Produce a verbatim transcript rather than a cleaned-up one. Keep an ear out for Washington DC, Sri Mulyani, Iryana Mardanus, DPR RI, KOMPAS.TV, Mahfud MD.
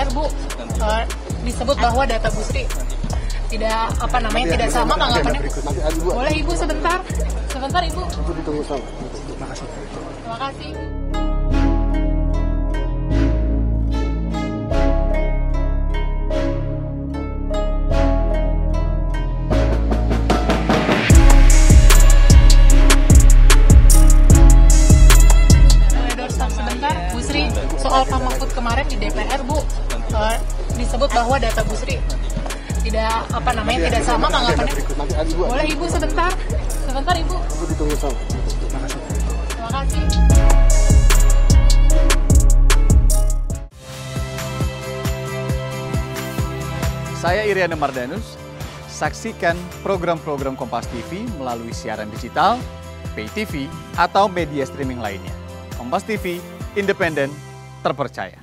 D P R, Bu, uh, disebut bahwa data Bu Sri tidak apa namanya tidak sama tanggapannya. Boleh Ibu sebentar, sebentar Ibu. Ditunggu sama. Terima kasih. Terima kasih. Soal Pak Mahfud kemarin di D P R, Bu, uh, disebut bahwa data Bu Sri tidak apa namanya tidak sama tanggapannya. Boleh Ibu sebentar, sebentar Ibu. Ditunggu sama. Terima kasih. Terima kasih. Saya Iryana Mardanus. Saksikan program-program Kompas T V melalui siaran digital, pay T V, atau media streaming lainnya. Kompas T V, independen, terpercaya.